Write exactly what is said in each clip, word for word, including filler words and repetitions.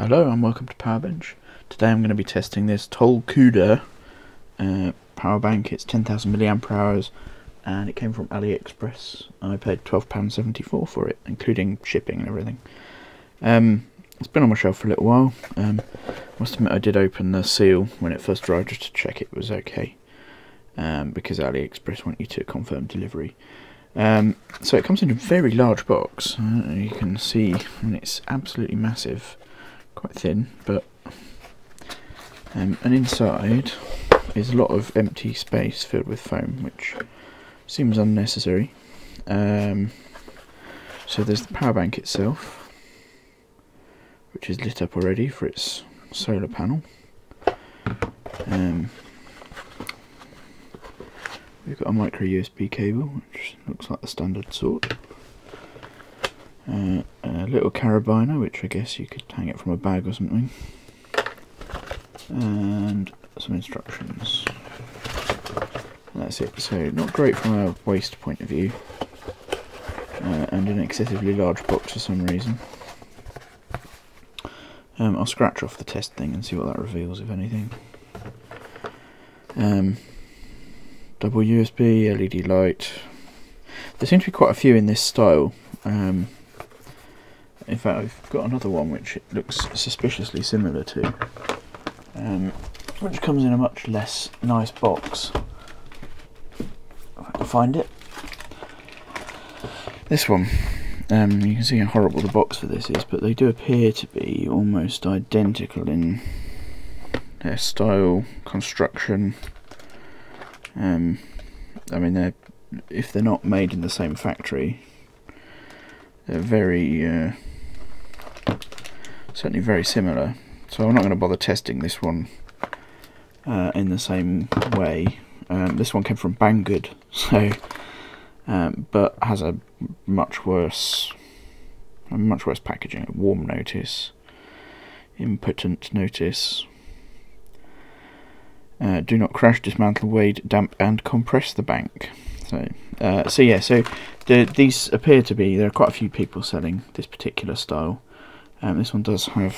Hello and welcome to Powerbench. Today I'm going to be testing this Tollcuudda uh, power bank. It's ten thousand milliamp hours and it came from AliExpress. I paid twelve pounds seventy-four for it, including shipping and everything. Um, it's been on my shelf for a little while. Um, must admit I did open the seal when it first arrived just to check it was okay, um, because AliExpress want you to confirm delivery. Um, so it comes in a very large box. Uh, you can see, and it's absolutely massive. Quite thin, but um, and inside is a lot of empty space filled with foam, which seems unnecessary. Um, so there's the power bank itself, which is lit up already for its solar panel. Um, we've got a micro U S B cable, which looks like the standard sort. Uh, a little carabiner, which I guess you could hang it from a bag or something, and some instructions. And that's it. So not great from a waste point of view, uh, and an excessively large box for some reason. Um, I'll scratch off the test thing and see what that reveals, if anything. Um, double U S B, L E D light. There seem to be quite a few in this style. Um, In fact, I've got another one which it looks suspiciously similar to, um, which comes in a much less nice box. If I can find it. This one. Um, you can see how horrible the box for this is, but they do appear to be almost identical in their style, construction. Um, I mean, they're, if they're not made in the same factory, they're very... Uh, certainly very similar, so I'm not going to bother testing this one uh, in the same way. Um, this one came from Banggood, so um, but has a much worse, a much worse packaging. Warm notice, impotent notice. Uh, do not crash, dismantle, wade, damp, and compress the bank. So, uh, so yeah, so the, these appear to be, there are quite a few people selling this particular style. Um, this one does have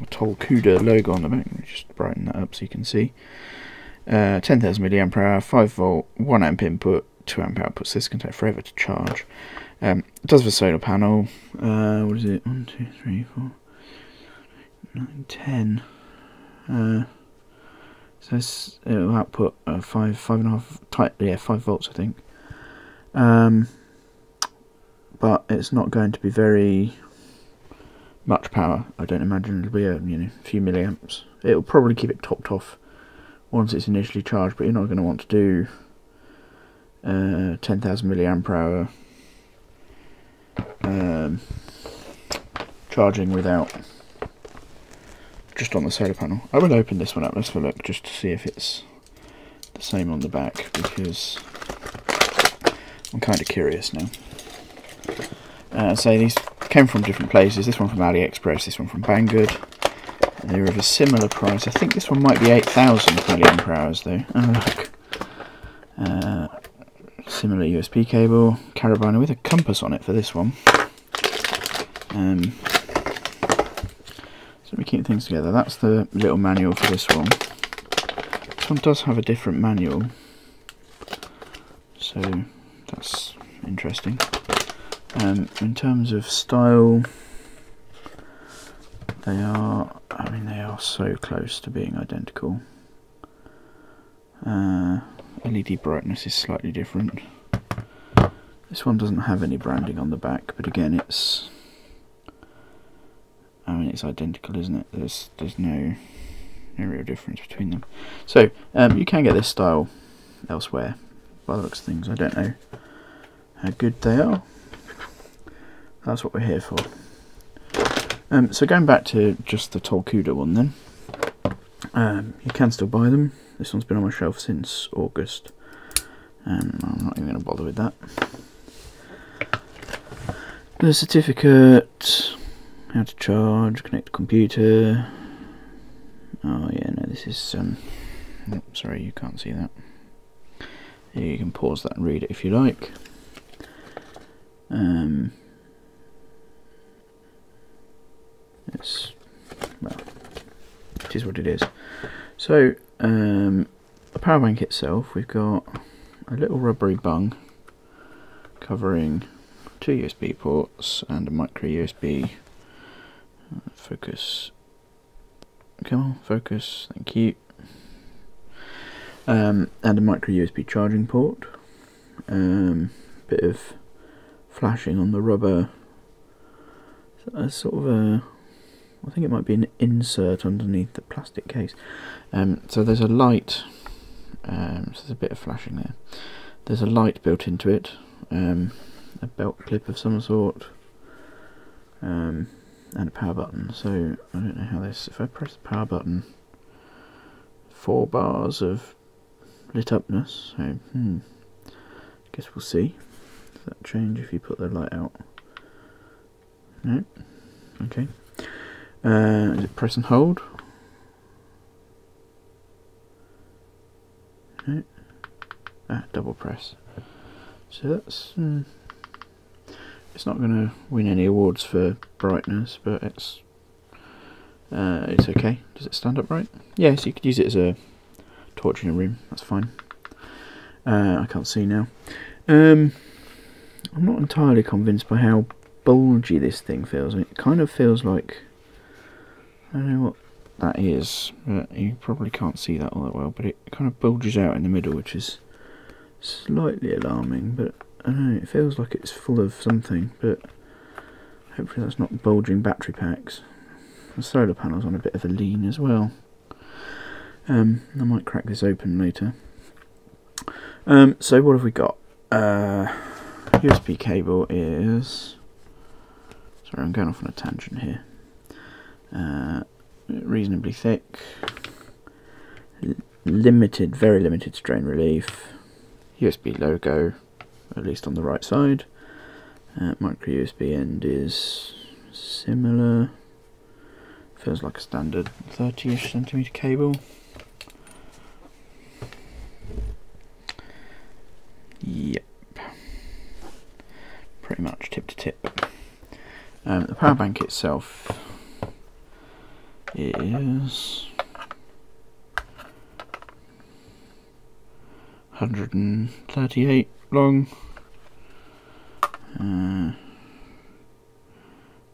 a Tollcuudda logo on the back. Let me just brighten that up so you can see. Uh, ten thousand milliamp hour, five volt, one amp input, two amp output, so this can take forever to charge. Um, it does have a solar panel. Uh, what is it? one, two, three, four, nine, ten. Uh, so this, it'll output uh, five, five and a half, tight, yeah, five volts, I think. Um, but it's not going to be very much power. I don't imagine it'll be a you know few milliamps. It'll probably keep it topped off once it's initially charged, but you're not going to want to do uh, ten thousand milliamp hour um, charging without, just on the solar panel. I will open this one up. Let's have a look just to see if it's the same on the back, because I'm kind of curious now. Uh, so these came from different places. This one from AliExpress, this one from Banggood. They were of a similar price. I think this one might be eight thousand milliamp hours though. Oh look, uh, similar U S B cable, carabiner with a compass on it for this one. Um, so let me keep things together. That's the little manual for this one. This one does have a different manual, so that's interesting. Um, in terms of style, they are, I mean, they are so close to being identical. Uh, L E D brightness is slightly different. This one doesn't have any branding on the back, but again, it's, I mean, it's identical, isn't it? There's, there's no, no real difference between them. So, um, you can get this style elsewhere, by the looks of things. I don't know how good they are. That's what we're here for. Um, so going back to just the Tollcuudda one then, um, you can still buy them. This one's been on my shelf since August, and I'm not even going to bother with that. The certificate, how to charge, connect to computer. Oh yeah, no, this is, um, oh, sorry, you can't see that. You can pause that and read it if you like. Um, It's That is what it is. So um, the power bank itself, we've got a little rubbery bung covering two U S B ports and a micro U S B. Focus. Come on, focus. Thank you. Um, and a micro U S B charging port. Um, bit of flashing on the rubber. A sort of a, I think it might be an insert underneath the plastic case. Um, so there's a light. Um, so there's a bit of flashing there. There's a light built into it. Um, a belt clip of some sort. Um, and a power button. So I don't know how this. If I press the power button, four bars of lit upness. So hmm, guess we'll see. Does that change if you put the light out? No. Okay. Uh, is it press and hold? No. Ah, double press. So that's. Mm, it's not going to win any awards for brightness, but it's uh, it's okay. Does it stand upright? Yeah, so you could use it as a torch in a room. That's fine. Uh, I can't see now. Um, I'm not entirely convinced by how bulgy this thing feels. I mean, it kind of feels like, I don't know what that is, but you probably can't see that all that well, but it kind of bulges out in the middle, which is slightly alarming, but I don't know, it feels like it's full of something, but hopefully that's not bulging battery packs. The solar panel's on a bit of a lean as well. Um, I might crack this open later. Um, so what have we got? Uh, U S B cable is... I'm going off on a tangent here. Uh, reasonably thick, L limited, very limited strain relief. U S B logo, at least on the right side. Uh, micro U S B end is similar. Feels like a standard thirty-ish centimeter cable. Yep, pretty much tip to tip. Um, the power bank itself is one hundred thirty-eight long, uh,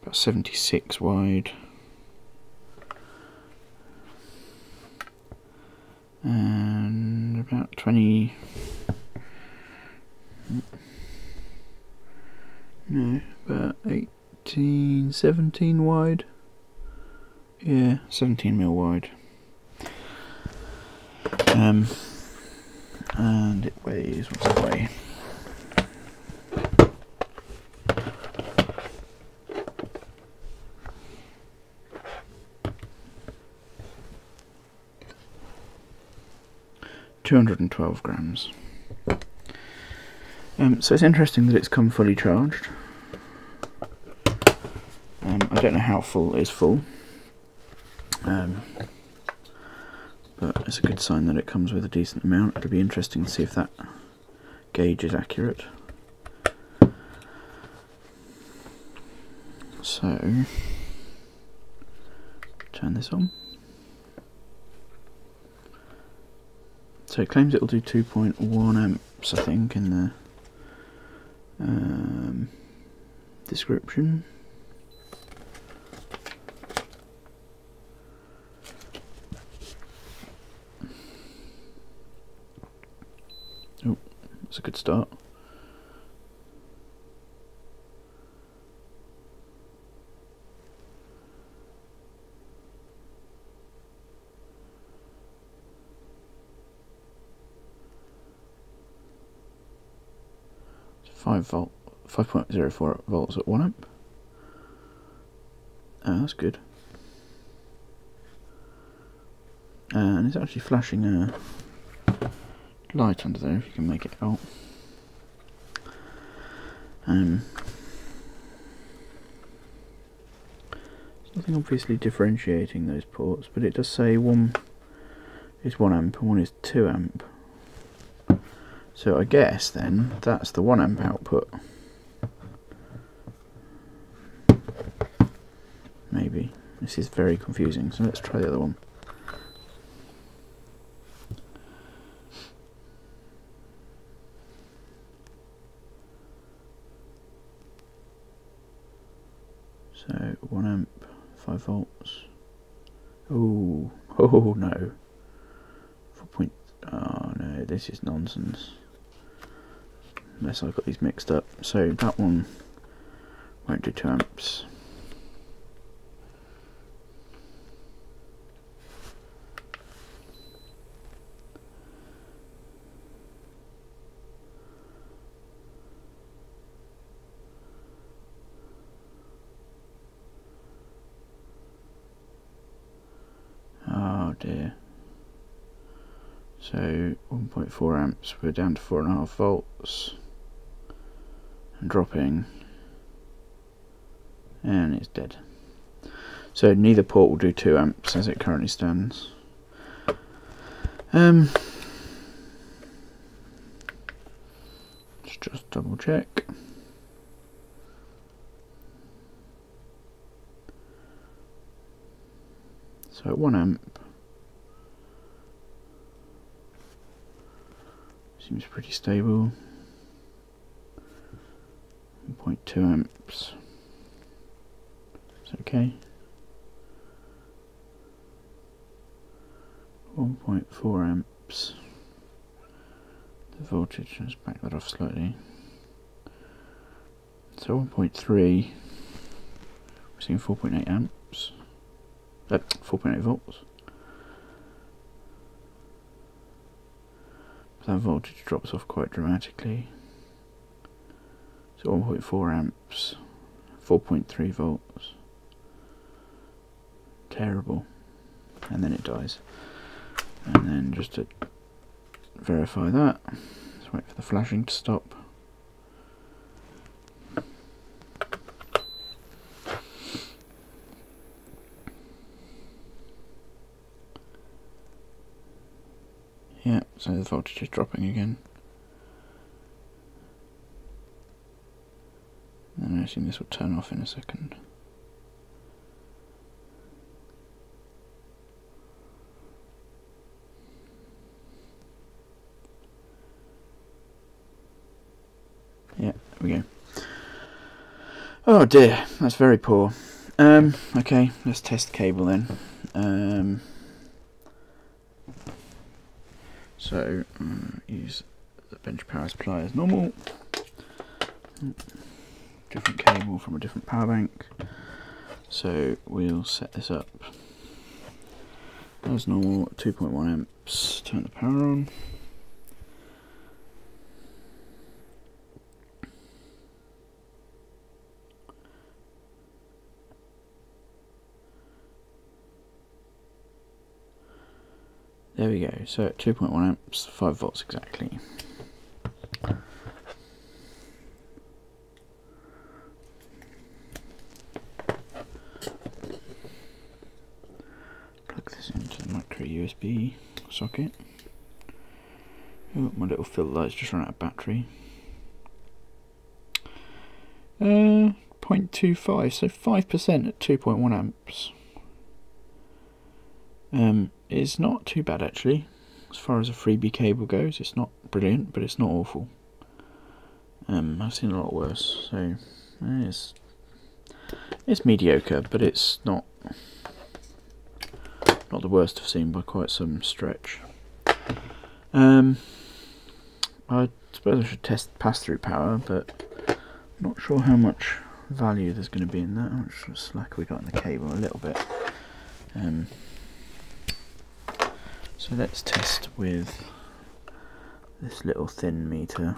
about seventy-six wide, and about twenty. No, about eight. seventeen wide, yeah, seventeen mil wide, um, and it weighs, what's it weigh? two hundred twelve grams. Um, so it's interesting that it's come fully charged. I don't know how full is full, um, but it's a good sign that it comes with a decent amount. It'll be interesting to see if that gauge is accurate. So, turn this on. So it claims it will do two point one amps, I think, in the um, description. It's a good start. Five volt, five point zero four volts at one amp. Oh, that's good. And it's actually flashing a light under there if you can make it out. Um, there's nothing obviously differentiating those ports, but it does say one is one amp and one is two amp. So I guess then that's the one amp output. Maybe. This is very confusing, so let's try the other one. one amp, five volts. Oh, oh no. Four point. Oh no, this is nonsense. Unless I got these mixed up. So that one won't do two amps. Dear. So one point four amps, we're down to four and a half volts and dropping, and it's dead. So neither port will do two amps as it currently stands. Um, let's just double check. So one amp seems pretty stable. one point two amps. It's okay. one point four amps. The voltage, let's back that off slightly. So one point three, we're seeing four point eight amps. Uh, four point eight volts. That voltage drops off quite dramatically. So one point four amps, four point three volts. Terrible. And then it dies. And then just to verify that, let's wait for the flashing to stop. Yeah, so the voltage is dropping again. And I assume this will turn off in a second. Yeah, there we go. Oh dear, that's very poor. Um, okay, let's test the cable then. Um, So um, use the bench power supply as normal. Different cable from a different power bank. So we'll set this up as normal, two point one amps. Turn the power on. There we go, so at two point one amps, five volts exactly. Plug this into the micro U S B socket. Oh, my little fill light's just run out of battery. Uh, zero point two five, so five percent at two point one amps. Um, it's not too bad actually, as far as a freebie cable goes. It's not brilliant, but it's not awful. Um, I've seen a lot worse, so it's it's mediocre, but it's not not the worst I've seen by quite some stretch. Um, I suppose I should test pass-through power, but I'm not sure how much value there's going to be in that. How much slack we got in the cable? A little bit. Um, So let's test with this little thin meter.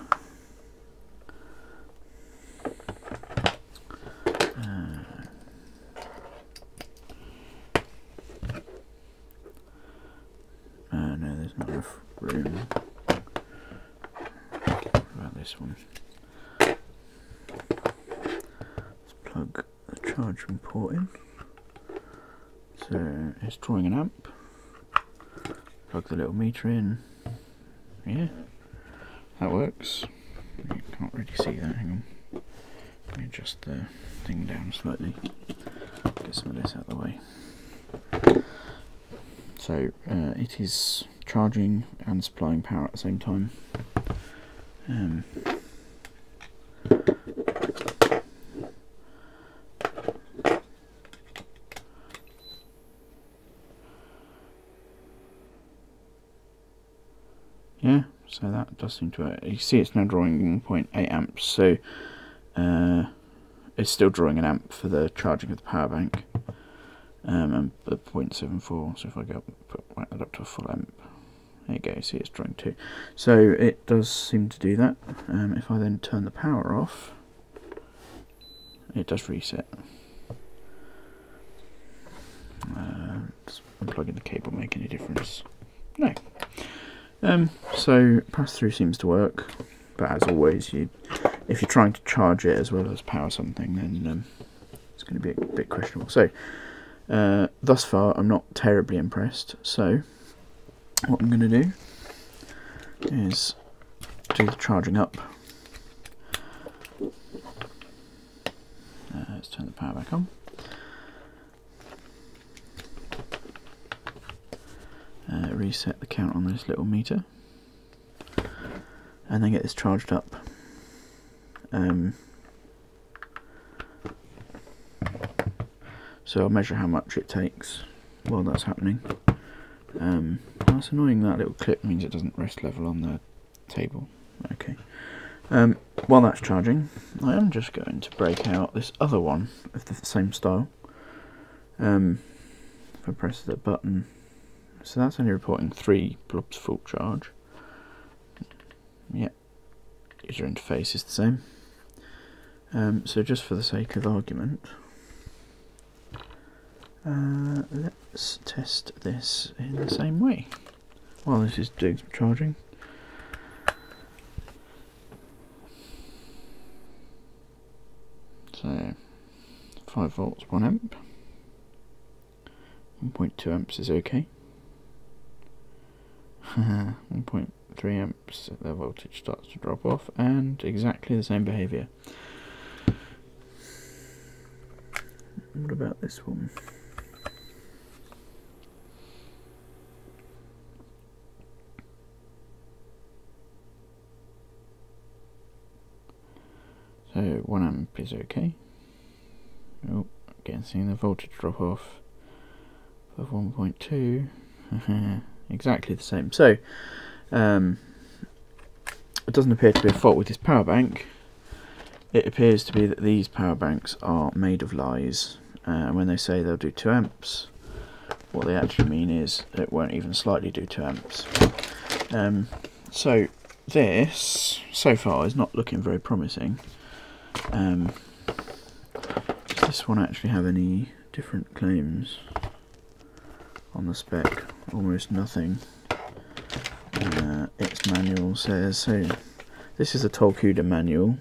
Uh, uh, no, there's not enough room. What about this one? Let's plug the charging port in. So it's drawing an amp. Plug the little meter in. Yeah, that works. You can't really see that. Hang on. Let me adjust the thing down slightly. Get some of this out of the way. So uh, it is charging and supplying power at the same time. Um, Yeah, so that does seem to work. You see it's now drawing one point eight amps, so uh, it's still drawing an amp for the charging of the power bank, um, and the zero point seven four, so if I go put that up to a full amp, there you go, see it's drawing two. So it does seem to do that. Um, if I then turn the power off, it does reset. Uh, unplugging the cable make any difference? No. Um, so pass through seems to work, but as always, you if you're trying to charge it as well as power something, then um, it's going to be a bit questionable. So uh, thus far, I'm not terribly impressed. So what I'm going to do is do the charging up. Uh, let's turn the power back on. Uh, reset the count on this little meter and then get this charged up. Um, so I'll measure how much it takes while that's happening. Um, that's annoying, that little clip means it doesn't rest level on the table. Okay. Um, while that's charging, I am just going to break out this other one of the same style. Um, if I press the button, so that's only reporting three blobs full charge. Yeah, user interface is the same. Um, so just for the sake of argument, uh, let's test this in the same way. While this is doing some charging. So, five volts, one amp. one point two amps is okay. one point three amps, the voltage starts to drop off, and exactly the same behaviour. What about this one? So one amp is okay. Oh, again seeing the voltage drop off of one point two. Exactly the same. So um, it doesn't appear to be a fault with this power bank. It appears to be that these power banks are made of lies, and uh, when they say they'll do two amps, what they actually mean is it won't even slightly do two amps. Um, so this so far is not looking very promising. Um, does this one actually have any different claims on the spec? Almost nothing. Uh, its manual says, so this is a Tollcuudda manual,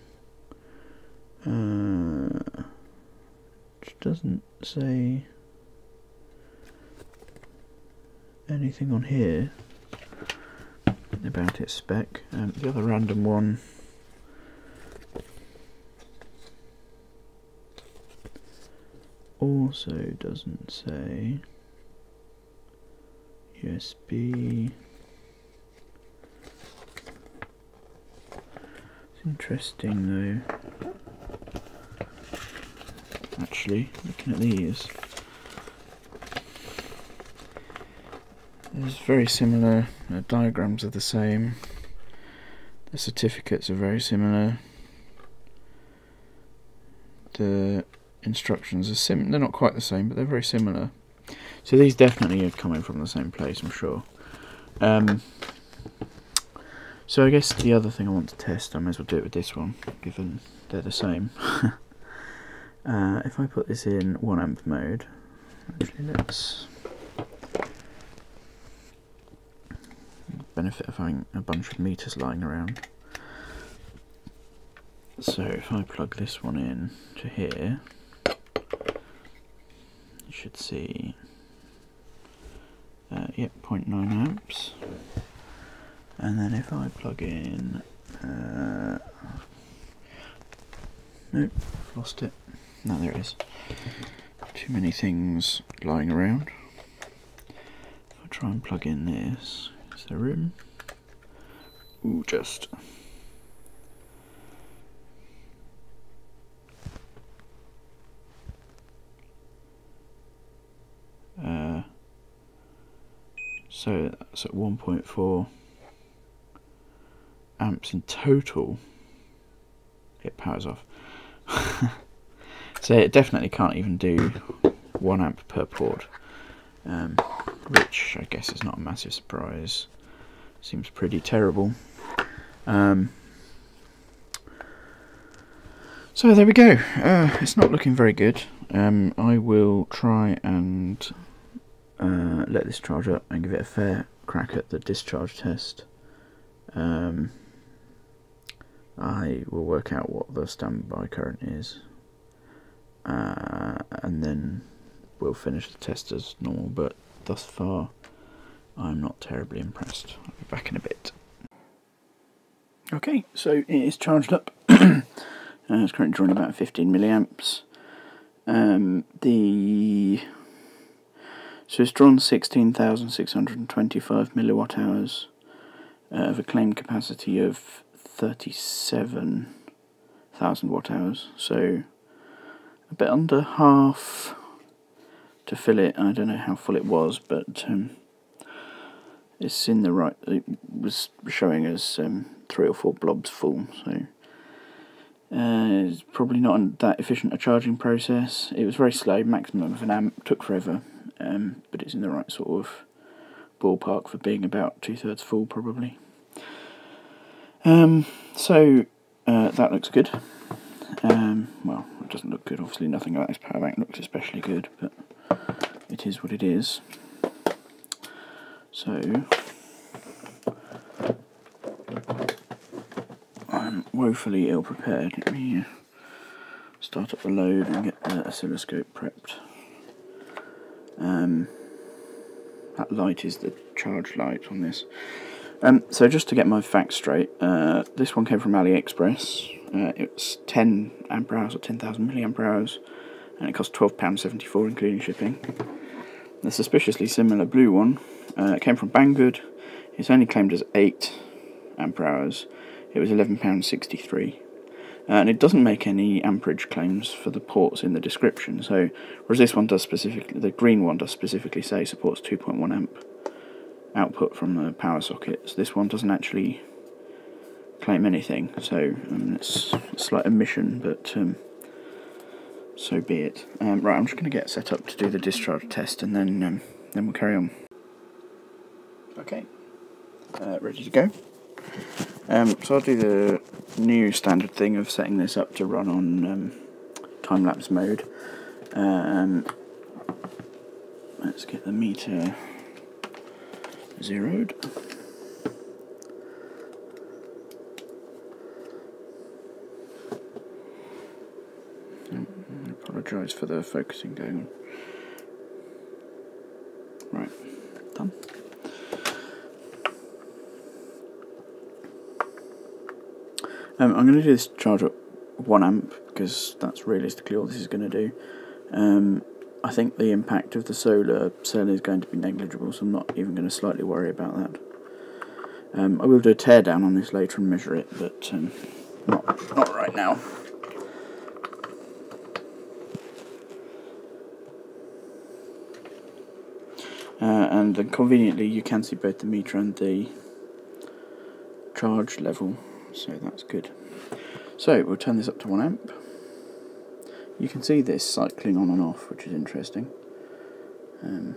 uh, which doesn't say anything on here about its spec. Um, the other random one also doesn't say. U S B. It's interesting though. Actually, looking at these, there's very similar, the diagrams are the same, the certificates are very similar, the instructions are sim. They're not quite the same, but they're very similar. So these definitely are coming from the same place, I'm sure. Um, so I guess the other thing I want to test, I may as well do it with this one, given they're the same. uh, if I put this in one amp mode, actually let's benefit of having a bunch of meters lying around. So if I plug this one in to here, you should see... Uh, yep, zero point nine amps, and then if I plug in, uh, nope, lost it, no there it is, too many things lying around. If I try and plug in this, is there room? Ooh, just, uh, so that's at one point four, amps in total, it powers off. So it definitely can't even do one amp per port, um, which I guess is not a massive surprise. Seems pretty terrible. Um, so there we go. Uh, it's not looking very good. Um, I will try and uh, let this charge up and give it a fair crack at the discharge test. Um, I will work out what the standby current is, uh, and then we'll finish the test as normal, but thus far I'm not terribly impressed. I'll be back in a bit. Okay, so it is charged up. uh, it's currently drawing about fifteen milliamps. Um, the so it's drawn sixteen thousand six hundred twenty-five milliwatt hours uh, of a claimed capacity of thirty-seven thousand watt hours, so a bit under half to fill it. I don't know how full it was, but um, it's in the right. It was showing us um, three or four blobs full, so uh, it's probably not that efficient a charging process. It was very slow, maximum of an amp, took forever, um, but it's in the right sort of ballpark for being about two thirds full, probably. Um, so uh, that looks good. Um, well, it doesn't look good. Obviously, nothing like this power bank looks especially good, but it is what it is. So I'm woefully ill prepared. Let me start up the load and get the oscilloscope prepped. Um, that light is the charge light on this. Um, so just to get my facts straight, uh, this one came from AliExpress. Uh, it's ten amp hours or ten thousand milliampere hours, and it cost twelve pounds seventy-four including shipping. The suspiciously similar blue one uh, came from Banggood. It's only claimed as eight ampere hours. It was eleven pounds sixty-three, uh, and it doesn't make any amperage claims for the ports in the description. So, whereas this one does specifically, the green one does specifically say supports two point one amp output from the power sockets. This one doesn't actually claim anything, so um, it's a slight omission, but um, so be it. Um, right, I'm just going to get set up to do the discharge test, and then um, then we'll carry on. Okay, uh, ready to go. Um, so I'll do the new standard thing of setting this up to run on um, time-lapse mode. Um, let's get the meter zeroed. Oh, I apologise for the focusing going on. Right, done. Um, I'm going to do this charge up one amp because that's realistically all this is going to do. Um, I think the impact of the solar cell is going to be negligible, so I'm not even going to slightly worry about that. Um, I will do a teardown on this later and measure it, but um, not, not right now. Uh, and then conveniently you can see both the meter and the charge level, so that's good. So we'll turn this up to one amp. You can see this cycling on and off, which is interesting. Um,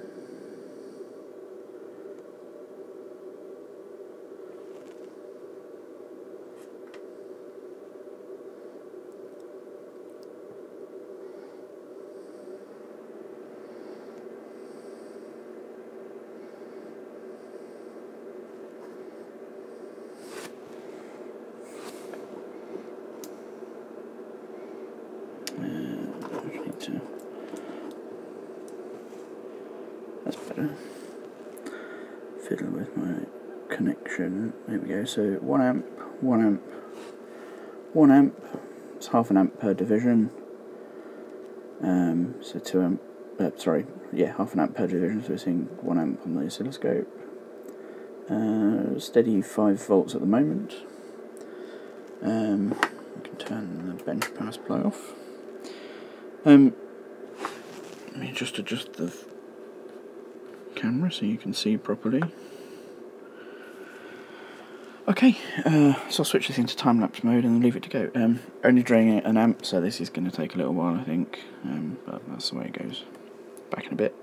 That's better. Fiddle with my connection. There we go. So one amp, one amp, one amp. It's half an amp per division. Um, so two amp. Uh, sorry, yeah, half an amp per division. So we're seeing one amp on the oscilloscope. Uh, steady five volts at the moment. Um, we can turn the bench power supply off. Um, let me just adjust the camera so you can see properly. Okay, uh, so I'll switch this into time-lapse mode and leave it to go. Um, only draining an amp, so this is going to take a little while, I think, um, but that's the way it goes. Back in a bit.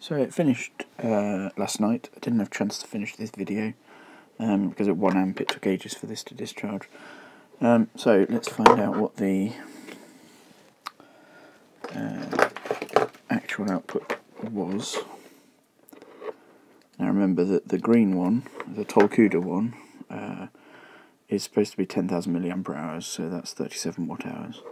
So it finished uh, last night. I didn't have a chance to finish this video um, because at one amp it took ages for this to discharge. Um, so let's find out what the uh, actual output was. Now remember that the green one, the Tollcuudda one, uh, is supposed to be ten thousand milliampere hours, so that's thirty-seven watt hours.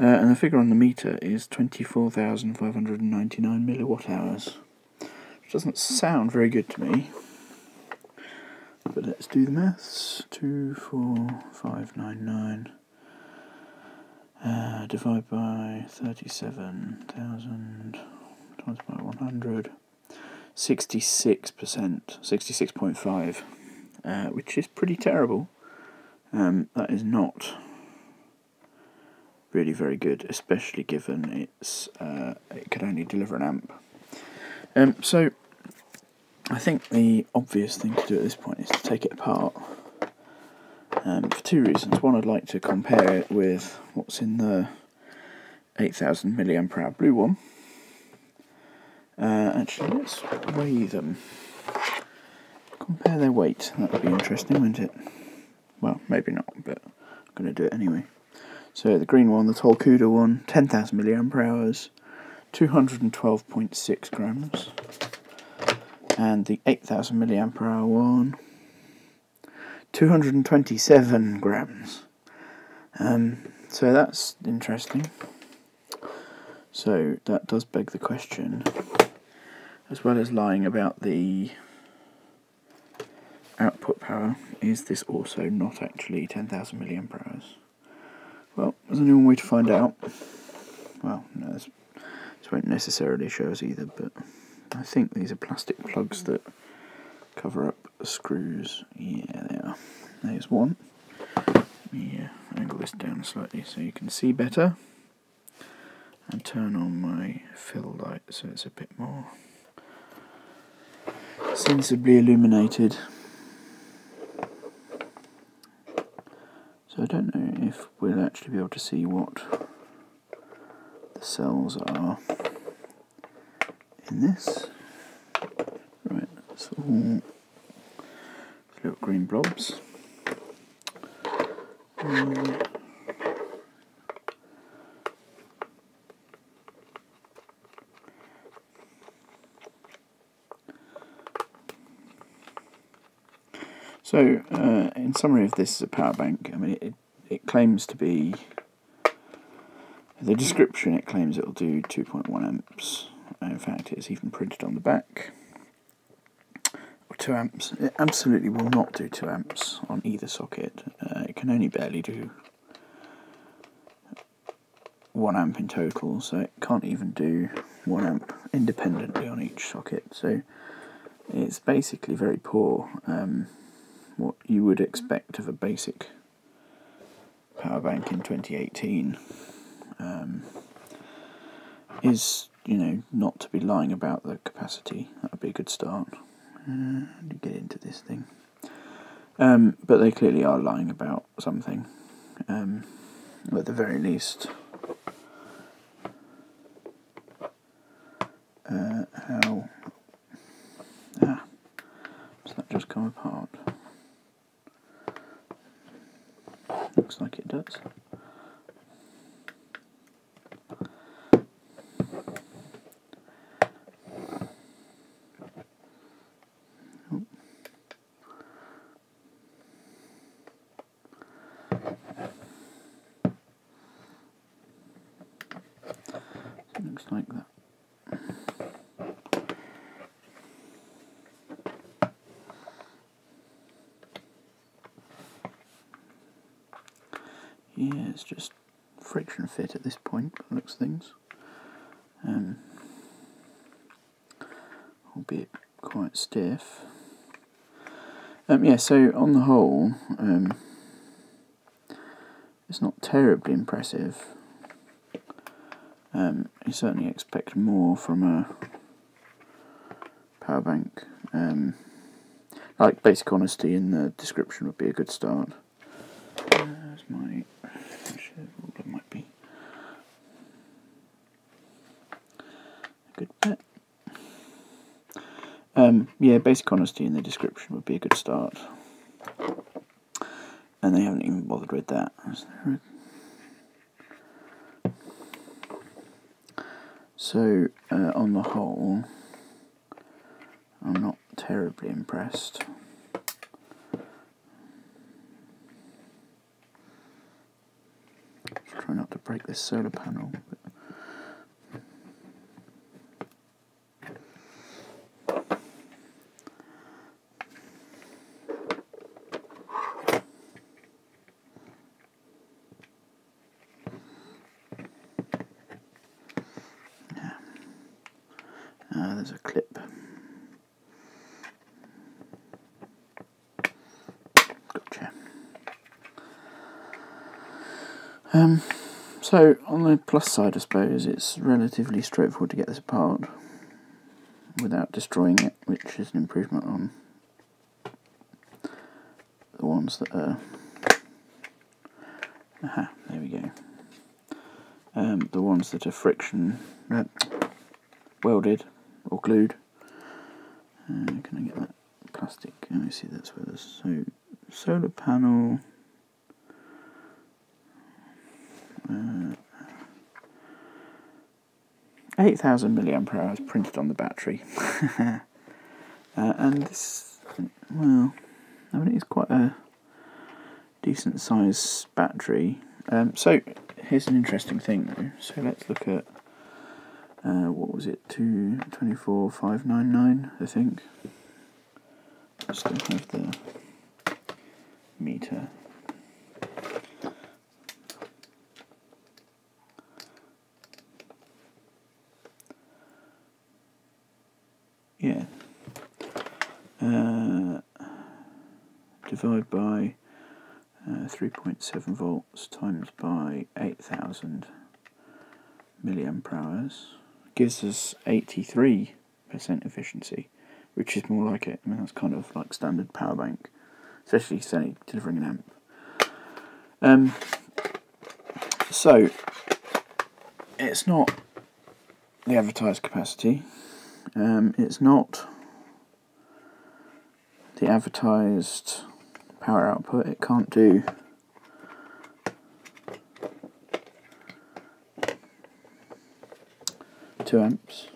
Uh, and the figure on the meter is twenty-four thousand five hundred ninety-nine milliwatt hours, which doesn't sound very good to me, but let's do the maths. two four five nine nine uh, divided by thirty-seven thousand times by one hundred, sixty-six percent, sixty-six point five, uh, which is pretty terrible. Um, that is not really very good, especially given it's uh, it could only deliver an amp. Um, so I think the obvious thing to do at this point is to take it apart um, for two reasons. One, I'd like to compare it with what's in the eight thousand milliampere hour blue one. Uh, actually, let's weigh them. Compare their weight. That would be interesting, wouldn't it? Well, maybe not, but I'm going to do it anyway. So the green one, the Tollcuudda one, ten thousand milliampere hours, two hundred twelve point six grams. And the eight thousand milliampere hour one, two hundred twenty-seven grams. Um, so that's interesting. So that does beg the question, as well as lying about the output power, is this also not actually ten thousand milliampere hours? Well, there's only one way to find out. Well, no, this, this won't necessarily show us either, but I think these are plastic plugs that cover up screws. Yeah, they are. There's one. Let me uh, angle this down slightly so you can see better. And turn on my fill light so it's a bit more sensibly illuminated. So I don't know if we'll actually be able to see what the cells are in this. Right, that's all little green blobs. Um, So, uh, in summary of this is a power bank. I mean, it, it claims to be, the description, it claims it'll do two point one amps. In fact, it's even printed on the back. Or two amps. It absolutely will not do two amps on either socket. Uh, it can only barely do one amp in total, so it can't even do one amp independently on each socket. So, it's basically very poor. Um, what you would expect of a basic power bank in twenty eighteen um, is, you know, not to be lying about the capacity. That would be a good start. Uh, how do you get into this thing? Um, but they clearly are lying about something. Um, at the very least, uh, how ah, does that just come apart? Looks like it does. Looks like that. Yeah, it's just friction fit at this point, looks things. Um, albeit quite stiff. Um, yeah, so on the whole, um, it's not terribly impressive. Um, you certainly expect more from a power bank. Um, like basic honesty in the description would be a good start. Uh, there's my that might be a good bet. Um, yeah, basic honesty in the description would be a good start, and they haven't even bothered with that. Is there a So, uh, on the whole, I'm not terribly impressed. Just try not to break this solar panel. Uh, there's a clip. Gotcha. Um, so, on the plus side, I suppose, it's relatively straightforward to get this apart without destroying it, which is an improvement on the ones that are... Aha, there we go. Um, the ones that are friction... Uh, welded. Or glued. Uh, can I get that plastic? I see that's where there's so solar panel. Uh, Eight thousand milliampere hours printed on the battery, uh, and this well, I mean it is quite a decent size battery. Um, so here's an interesting thing though. So let's look at. Uh, what was it, two twenty-four five ninety-nine, I think. I still have the meter. Yeah. Uh, divide by uh, three point seven volts times by eight thousand milliampere hours. Gives us eighty-three percent efficiency, which is more like it. I mean, that's kind of like standard power bank, especially say delivering an amp. Um, so it's not the advertised capacity. Um, it's not the advertised power output. It can't do. Amps.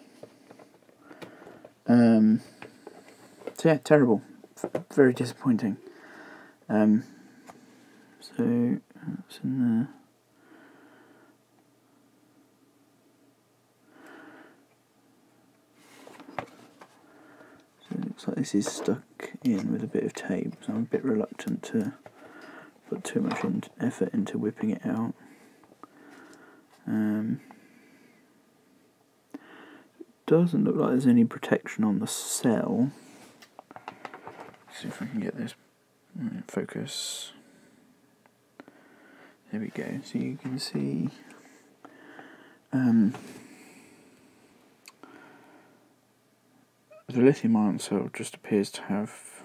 Um, so yeah, terrible. Very disappointing. Um, so what's in there? So it looks like this is stuck in with a bit of tape. So I'm a bit reluctant to put too much effort into whipping it out. Um, Doesn't look like there's any protection on the cell. Let's see if I can get this in focus. There we go. So you can see um, the lithium-ion cell just appears to have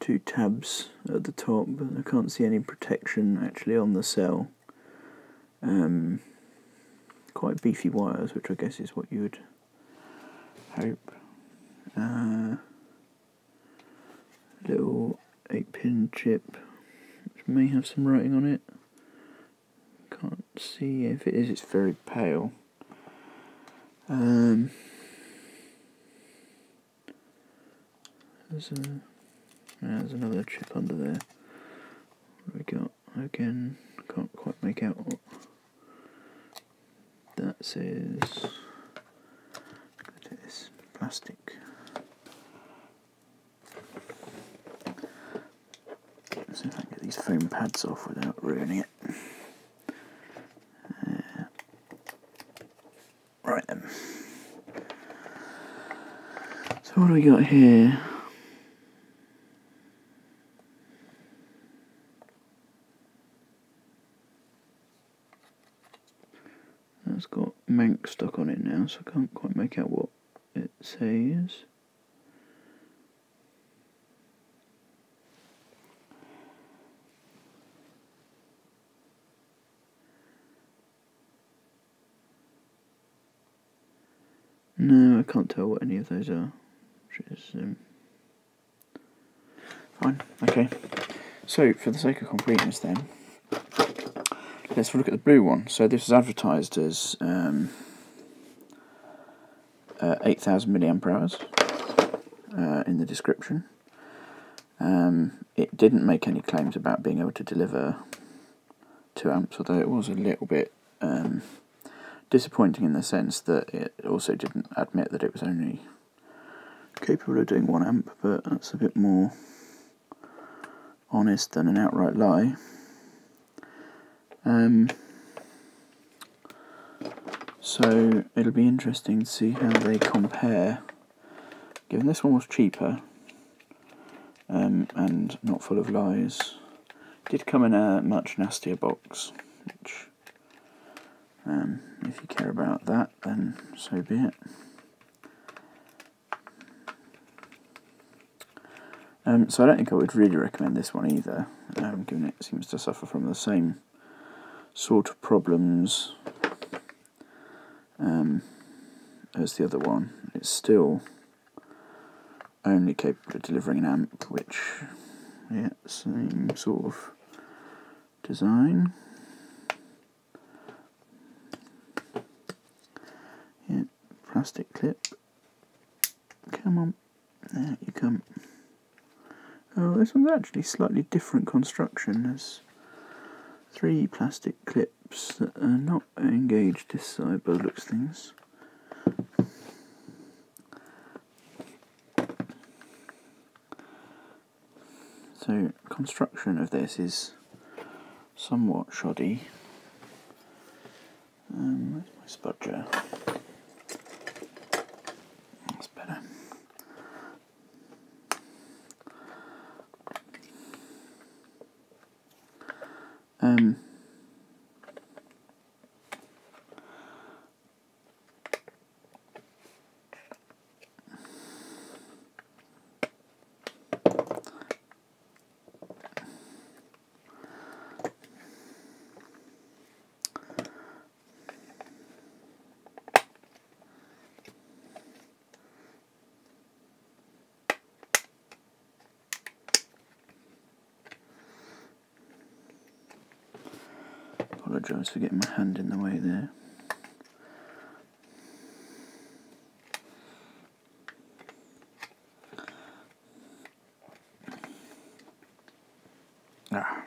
two tabs at the top, but I can't see any protection actually on the cell. Um, Quite beefy wires, which I guess is what you would hope. Uh, little eight pin chip, which may have some writing on it. Can't see if it is, it's very pale. Um, there's, a, yeah, there's another chip under there. What have we got? Again, can't quite make out what that says. Look at this plastic. Let's see if I can get these foam pads off without ruining it. Uh, right then. So what do we got here? It's got Manx stuck on it now, so I can't quite make out what it says. No, I can't tell what any of those are, which is um, fine. Okay, so for the sake of completeness then, let's look at the blue one. So this is advertised as um, uh, eight thousand milliampere hours uh, in the description. Um, it didn't make any claims about being able to deliver two amps, although it was a little bit um, disappointing in the sense that it also didn't admit that it was only capable of doing one amp, but that's a bit more honest than an outright lie. Um, so it'll be interesting to see how they compare, given this one was cheaper um, and not full of lies. It did come in a much nastier box, which um, if you care about that, then so be it. Um, so I don't think I would really recommend this one either, um, given it seems to suffer from the same sort of problems um, as the other one. It's still only capable of delivering an amp, which, yeah, same sort of design. Yeah, plastic clip. Come on, there you come. Oh, this one's actually slightly different construction. There's three plastic clips that are not engaged this side by the looks of things. So construction of this is somewhat shoddy. Um, where's my spudger? That's better. Um, Apologise for getting my hand in the way there. Ah.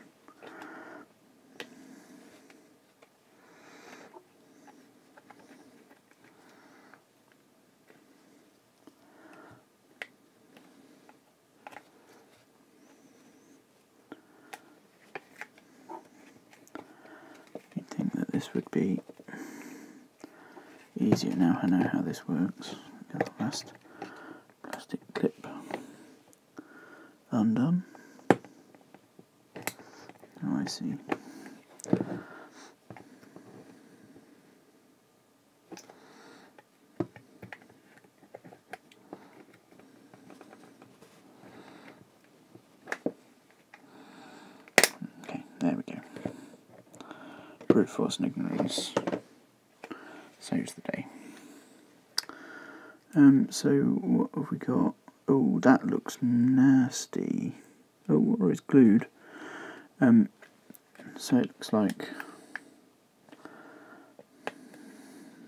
This would be easier now I know how this works. Get the last plastic clip undone. Oh, I see. Okay, there we go. Brute force and ignorance saves the day. Um, so what have we got? Oh, that looks nasty. Oh, or it's glued. Um, so it looks like,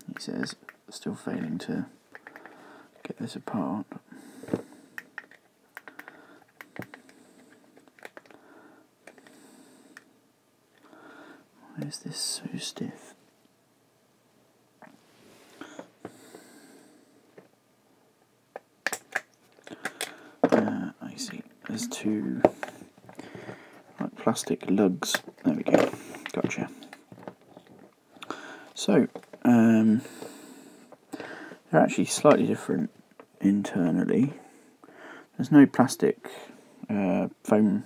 he says, still failing to get this apart. Why is this so stiff? Uh, I see. There's two like plastic lugs. There we go. Gotcha. So, um, they're actually slightly different internally. There's no plastic uh, foam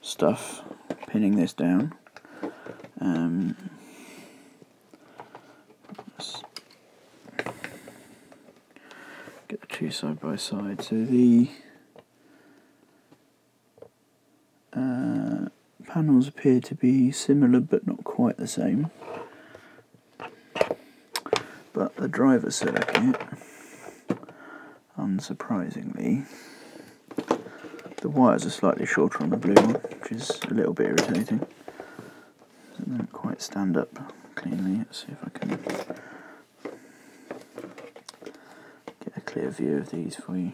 stuff pinning this down. Um, let's get the two side by side. So the uh, panels appear to be similar but not quite the same, but the driver circuit, unsurprisingly, the wires are slightly shorter on the blue one, which is a little bit irritating. Don't quite stand up cleanly. Let's see if I can get a clear view of these for you.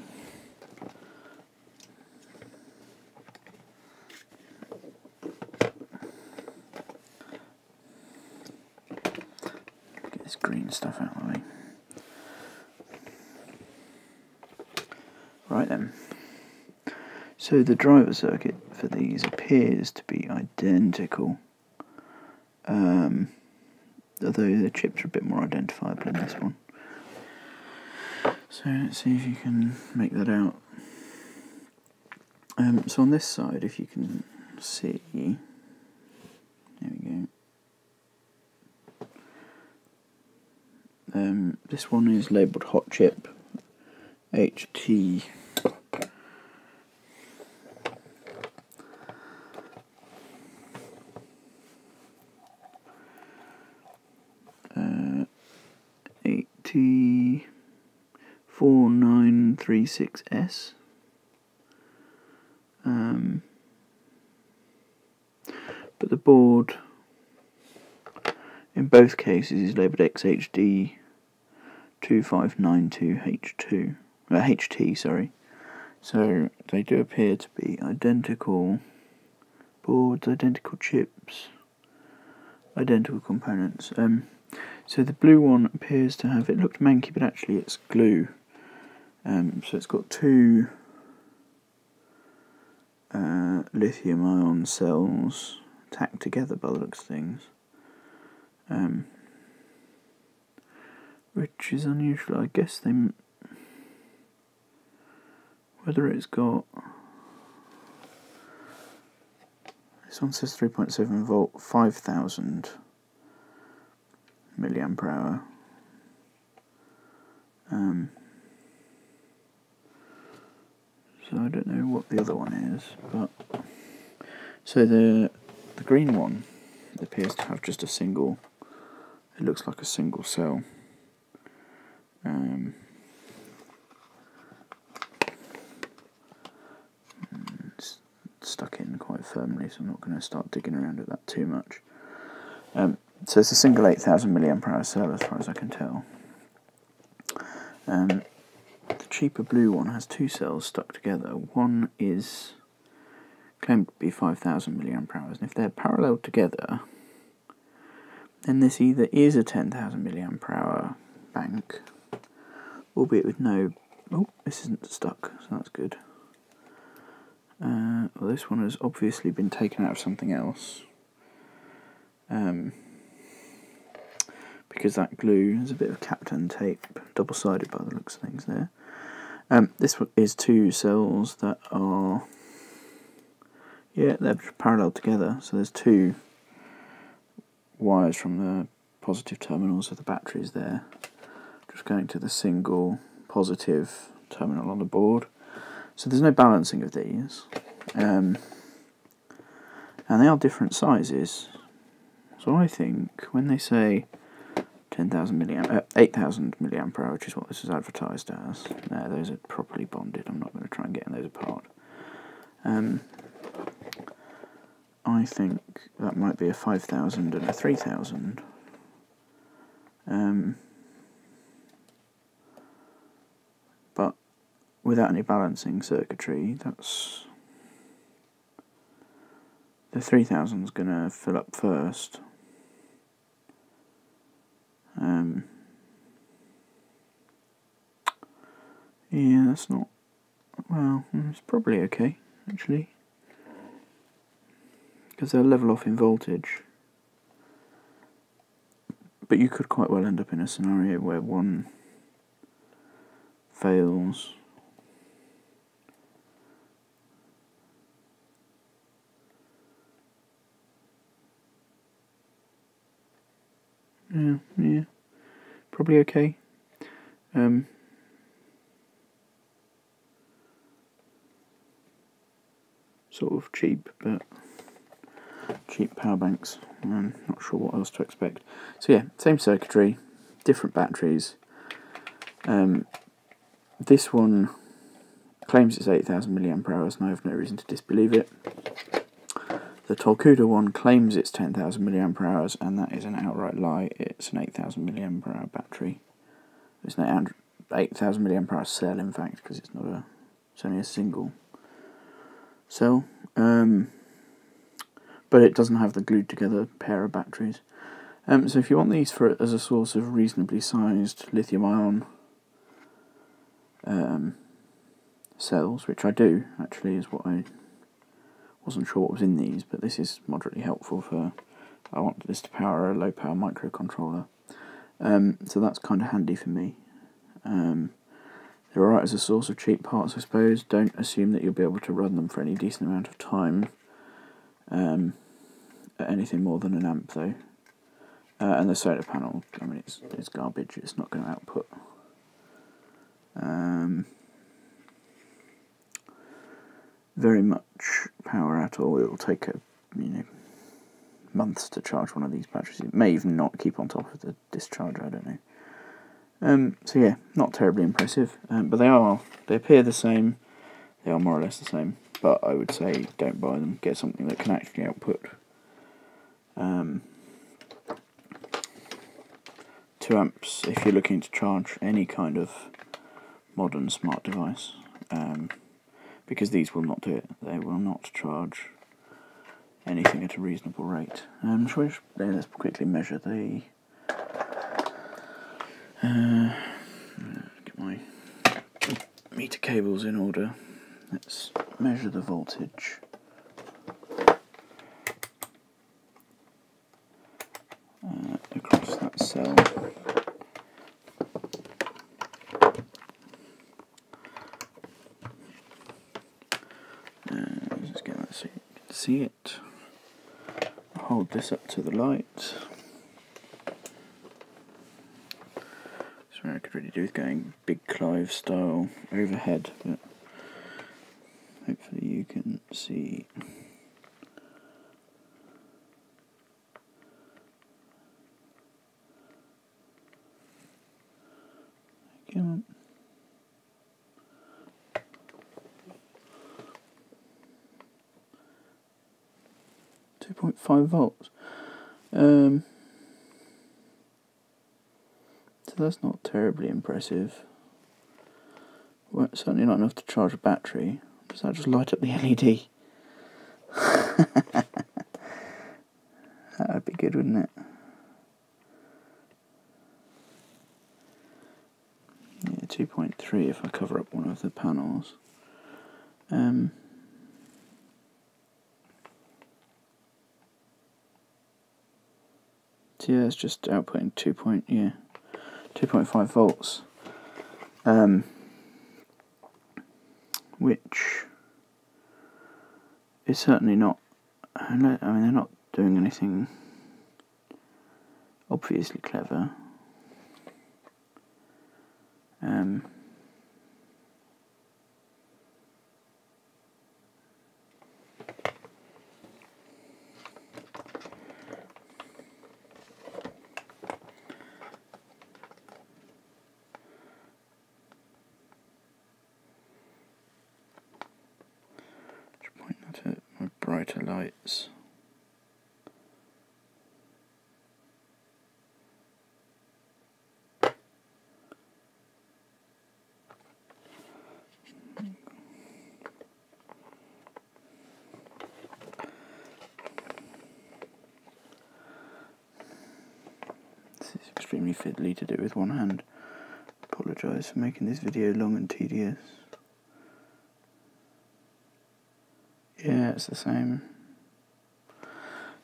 Get this green stuff out of the way. Right then. So the driver circuit for these appears to be identical. Um, although the chips are a bit more identifiable in this one. So let's see if you can make that out. Um, so on this side, if you can see, there we go. Um, this one is labelled hot chip H T. four nine three six S. Um, but the board in both cases is labelled X H D two five nine two H two, uh, H T, sorry. So they do appear to be identical boards, identical chips, identical components. Um, So the blue one appears to have, it looked manky, but actually it's glue. Um, so it's got two uh, lithium ion cells tacked together by the looks of things. Um, which is unusual. I guess they, m whether it's got, this one says three point seven volt, five thousand. Milliampere hour. Um, so I don't know what the other one is, but so the the green one appears to have just a single. It looks like a single cell. Um, it's stuck in quite firmly, so I'm not going to start digging around at that too much. Um, So it's a single eight thousand milliampere hour cell as far as I can tell. Um, the cheaper blue one has two cells stuck together. One is claimed to be five thousand milliampere hours, and if they're paralleled together, then this either is a ten thousand milliampere hour bank, albeit with no... Oh, this isn't stuck, so that's good. Uh, well, this one has obviously been taken out of something else. Um... because that glue is a bit of Kapton tape, double-sided by the looks of things there. Um, this one is two cells that are, yeah, they're parallel together, so there's two wires from the positive terminals of the batteries there, just going to the single positive terminal on the board. So there's no balancing of these, um, and they are different sizes. So I think when they say ten thousand milliamp, uh, eight thousand milliamp hour, which is what this is advertised as. No, those are properly bonded. I'm not going to try and get in those apart. Um, I think that might be a five thousand and a three thousand. Um, but without any balancing circuitry, that's... the three thousand is going to fill up first. Um, yeah, that's not... well, it's probably okay, actually. Because they'll level off in voltage. But you could quite well end up in a scenario where one fails. Yeah, yeah, probably okay. Um, sort of cheap, but cheap power banks. I'm not sure what else to expect. So yeah, same circuitry, different batteries. Um, this one claims it's eight thousand milliamp hours, and I have no reason to disbelieve it. The Tollcuudda one claims it's ten thousand milliamp hours, and that is an outright lie. It's an eight thousand milliamp hour battery. It's an eight thousand milliamp hour cell, in fact, because it's not a. It's only a single cell. Um, but it doesn't have the glued together pair of batteries. Um, so if you want these for as a source of reasonably sized lithium ion um, cells, which I do actually, is what I. Wasn't sure what was in these, but this is moderately helpful for, I want this to power a low power microcontroller. Um, so that's kind of handy for me. Um, they're alright as a source of cheap parts, I suppose. Don't assume that you'll be able to run them for any decent amount of time um, at anything more than an amp though. Uh, and the solar panel, I mean it's, it's garbage, it's not going to output. Um, very much power at all. It'll take a, you know, months to charge one of these batteries. It may even not keep on top of the discharger, I don't know. Um, so yeah, not terribly impressive, um, but they are, they appear the same, they are more or less the same, but I would say don't buy them, get something that can actually output um, two amps if you're looking to charge any kind of modern smart device. Um, Because these will not do it. They will not charge anything at a reasonable rate. Um, shall we just, let's quickly measure the. Uh, get my meter cables in order. Let's measure the voltage. Uh, across that cell. See it. I'll hold this up to the light. Sorry, I could really do with going Big Clive style overhead, but hopefully you can see. Come on. two point five volts. Um, so that's not terribly impressive. Well, it's certainly not enough to charge a battery. Does that just light up the L E D? That would be good, wouldn't it? Yeah, two point three if I cover up one of the panels. Um, Yeah, it's just outputting two point yeah, two point five volts, um, which is certainly not. I mean, they're not doing anything obviously clever. Um, brighter lights. This is extremely fiddly to do with one hand. Apologise for making this video long and tedious. Yeah, it's the same.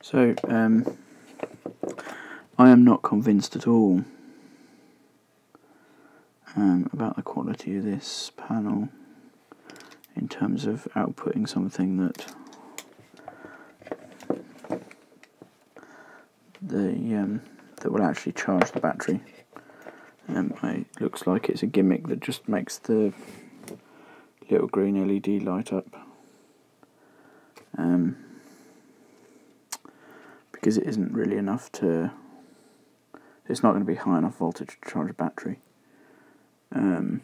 So, um, I am not convinced at all um, about the quality of this panel in terms of outputting something that the um, that will actually charge the battery. Um, it looks like it's a gimmick that just makes the little green L E D light up. Um, because it isn't really enough to, it's not going to be high enough voltage to charge a battery. Um,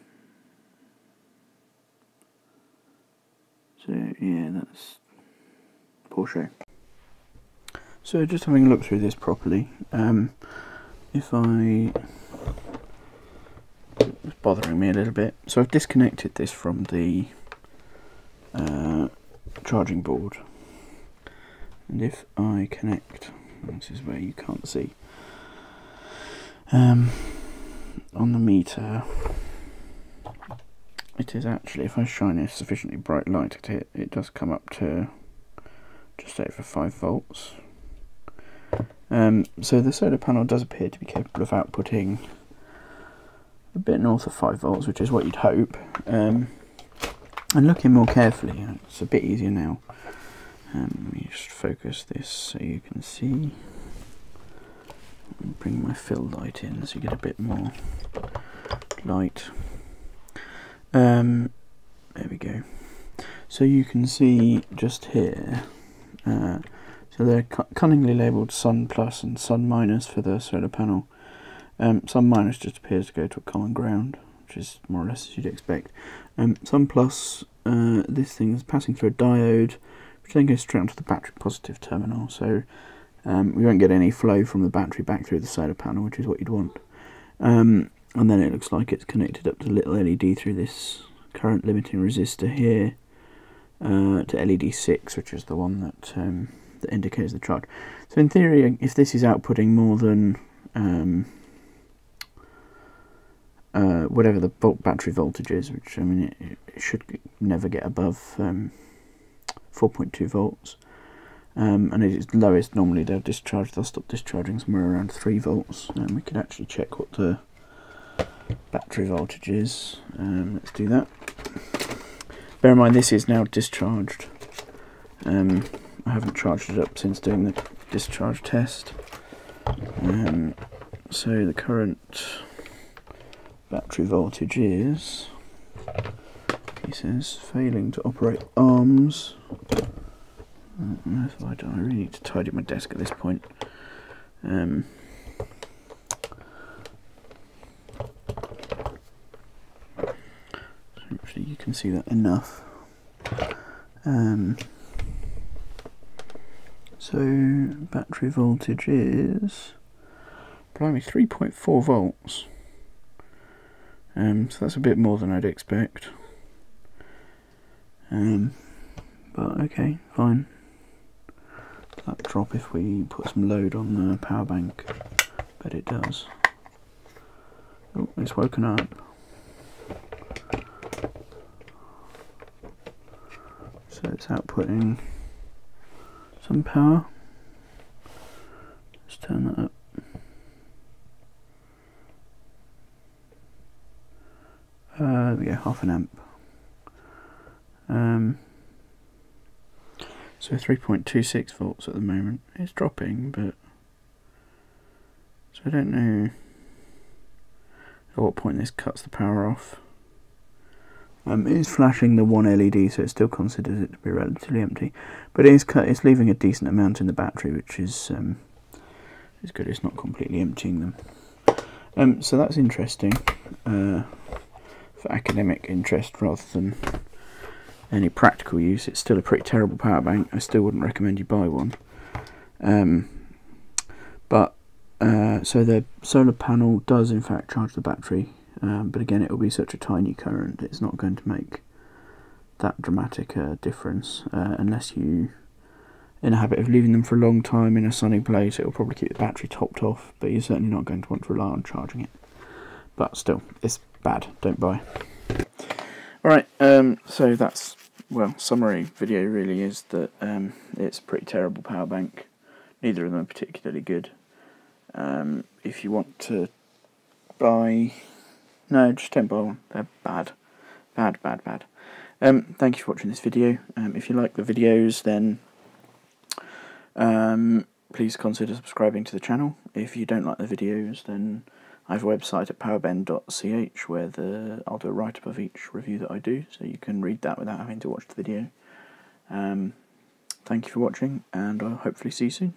so yeah, that's poor show. So just having a look through this properly, um, if I, it's bothering me a little bit, so I've disconnected this from the uh, charging board, and if I connect, this is where you can't see, um, on the meter, it is actually, if I shine a sufficiently bright light at it, it does come up to just over five volts. Um, so the solar panel does appear to be capable of outputting a bit north of five volts, which is what you'd hope. Um, And looking more carefully, it's a bit easier now. Um, let me just focus this so you can see. Bring my fill light in so you get a bit more light. Um, there we go. So you can see just here. Uh, so they're cunningly labelled Sun Plus and Sun Minus for the solar panel. Um, Sun Minus just appears to go to a common ground, which is more or less as you'd expect. Um, Sun Plus, uh, this thing is passing through a diode, which then goes straight onto the battery positive terminal, so um, we won't get any flow from the battery back through the solar panel, which is what you'd want. Um, and then it looks like it's connected up to little L E D through this current limiting resistor here, uh, to L E D six, which is the one that, um, that indicates the charge. So in theory, if this is outputting more than um, Uh, whatever the volt battery voltage is, which I mean it, it should never get above um, four point two volts, um, and at its lowest normally they'll discharge, they'll stop discharging somewhere around three volts, and we could actually check what the battery voltage is. Um, let's do that. Bear in mind this is now discharged. um, I haven't charged it up since doing the discharge test, um, so the current battery voltage is, he says, failing to operate arms. I really need to tidy my desk at this point. Um, hopefully you can see that enough. Um, so battery voltage is, blimey, three point four volts. Um, so that's a bit more than I'd expect, um, but okay, fine. That drop if we put some load on the power bank, but it does. Oh, it's woken up. So it's outputting some power. Let's turn that up. Uh, there we go, half an amp. Um, so three point two six volts at the moment. It's dropping, but so I don't know at what point this cuts the power off. Um, it is flashing the one L E D, so it still considers it to be relatively empty, but it is cut. It's leaving a decent amount in the battery, which is um, is good. It's not completely emptying them. Um, so that's interesting. Uh, For academic interest rather than any practical use. It's still a pretty terrible power bank. I still wouldn't recommend you buy one. Um, but uh, so the solar panel does in fact charge the battery, um, but again it will be such a tiny current it's not going to make that dramatic a uh, difference, uh, unless you in a habit of leaving them for a long time in a sunny place. It will probably keep the battery topped off, but you're certainly not going to want to rely on charging it. But still, it's bad, don't buy. Alright, um, so that's, well, summary video really is that um, it's a pretty terrible power bank. Neither of them are particularly good. Um, if you want to buy, no, just don't buy one, they're bad. Bad, bad, bad. Um, thank you for watching this video. Um, if you like the videos, then um, please consider subscribing to the channel. If you don't like the videos, then I have a website at powerben dot c h where the I'll do a write-up of each review that I do, so you can read that without having to watch the video. Um, thank you for watching, and I'll hopefully see you soon.